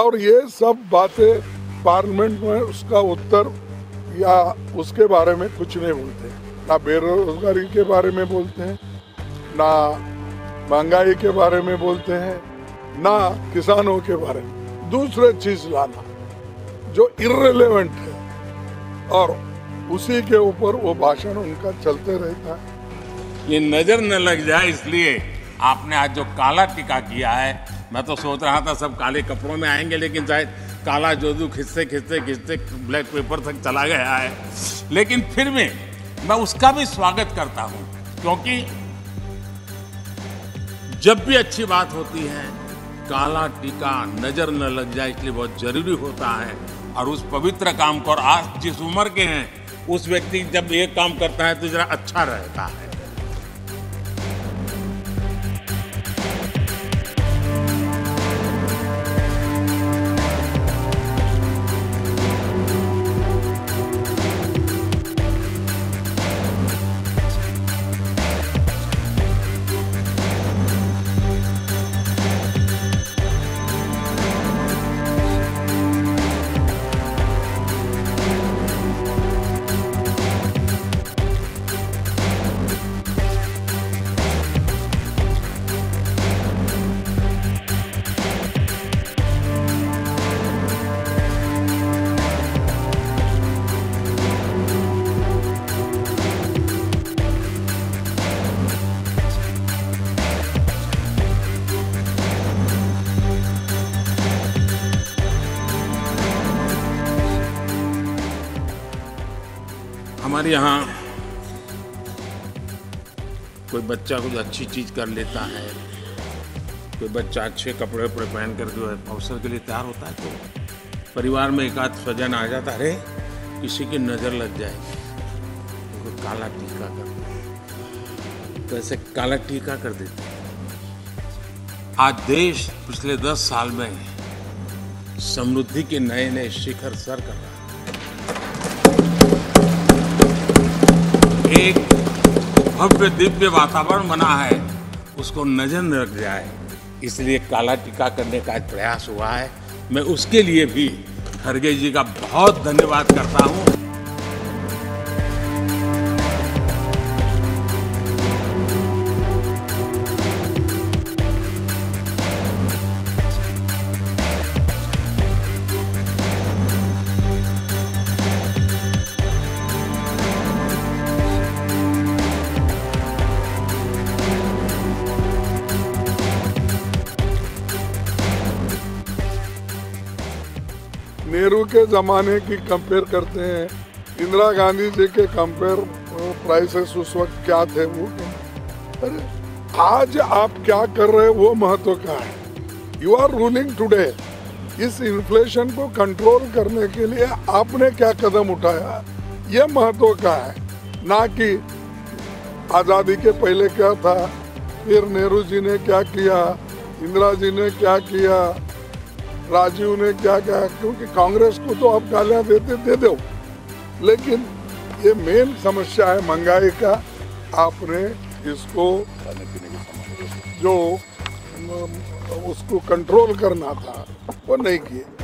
और ये सब बातें पार्लियामेंट में उसका उत्तर या उसके बारे में कुछ नहीं बोलते, ना बेरोजगारी के बारे में बोलते हैं, ना महंगाई के बारे में बोलते हैं, ना किसानों के बारे में। दूसरे चीज लाना जो इर्रेलेवेंट है और उसी के ऊपर वो भाषण उनका चलते रहता है। ये नजर न लग जाए इसलिए आपने आज जो काला टीका किया है, मैं तो सोच रहा था सब काले कपड़ों में आएंगे, लेकिन शायद काला जोदू खिसते खिसते खिसते ब्लैक पेपर तक चला गया है। लेकिन फिर भी मैं उसका भी स्वागत करता हूं, क्योंकि जब भी अच्छी बात होती है काला टीका नजर न लग जाए इसलिए बहुत जरूरी होता है। और उस पवित्र काम को, और आज जिस उम्र के हैं उस व्यक्ति जब ये काम करता है तो जरा अच्छा रहता है। हमारे यहाँ कोई बच्चा कुछ अच्छी चीज कर लेता है, कोई बच्चा अच्छे कपड़े वपड़े पहन कर जो है अवसर के लिए तैयार होता है, तो परिवार में एक आध स्वजन आ जाता, अरे किसी की नज़र लग जाएगी उनको तो काला टीका कर देते, तो ऐसे काला टीका कर देते। आज देश पिछले 10 साल में समृद्धि के नए नए शिखर सर कर रहा है। एक भव्य दिव्य वातावरण बना है, उसको नजर न रख जाए इसलिए काला टीका करने का प्रयास हुआ है। मैं उसके लिए भी खड़गे जी का बहुत धन्यवाद करता हूँ। नेहरू के ज़माने की कंपेयर करते हैं, इंदिरा गांधी जी के कंपेयर प्राइसेस उस वक्त क्या थे वो, अरे आज आप क्या कर रहे हैं वो महत्व का है। You are ruling today. इस इन्फ्लेशन को कंट्रोल करने के लिए आपने क्या कदम उठाया ये महत्व का है, ना कि आज़ादी के पहले क्या था, फिर नेहरू जी ने क्या किया, इंदिरा जी ने क्या किया, राजीव ने क्या कहा। क्योंकि कांग्रेस को तो आप गालियाँ देते दे दो, लेकिन ये मेन समस्या है महंगाई का। आपने इसको जो उसको कंट्रोल करना था वो नहीं किया।